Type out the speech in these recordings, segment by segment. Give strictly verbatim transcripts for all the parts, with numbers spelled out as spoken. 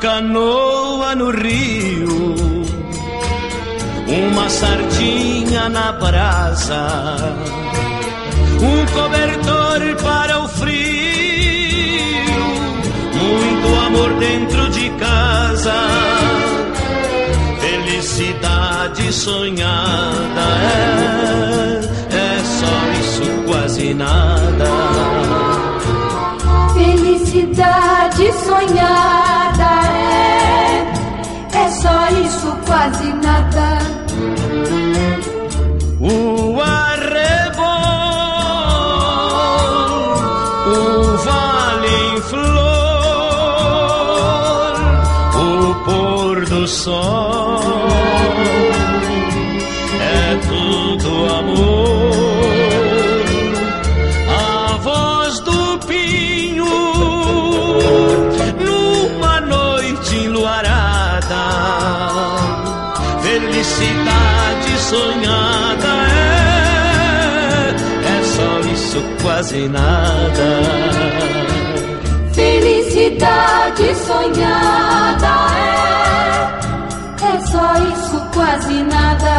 canoa no rio, uma sardinha na brasa, um cobertor para o frio, muito amor dentro de casa, felicidade sonhada, é, é só isso, quase nada. Felicidade sonhada é, é só isso, quase nada. O arrebol, o vale em flor, o pôr do sol, é tudo amor. Felicidade sonhada é, é só isso, quase nada. Felicidade sonhada é, é só isso, quase nada.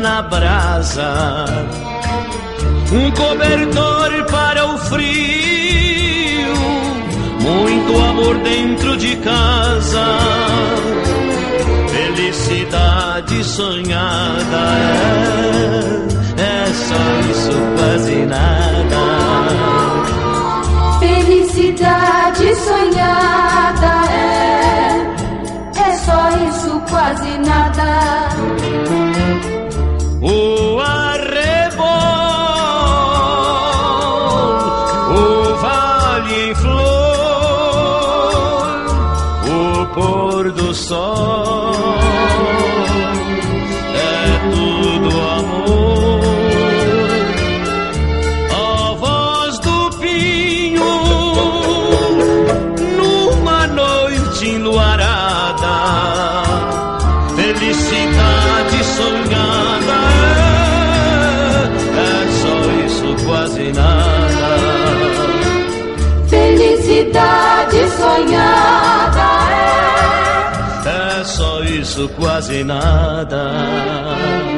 Na brasa, um cobertor para o frio, muito amor dentro de casa, felicidade sonhada é, é só isso, quase nada. Felicidade sonhada é, é só isso, quase nada. O arrebol, o vale em flor, o pôr do sol, é tudo amor. A voz do pinho, numa noite enluarada, felicidade sonhada. Felicidade sonhada é, é só isso, quase nada.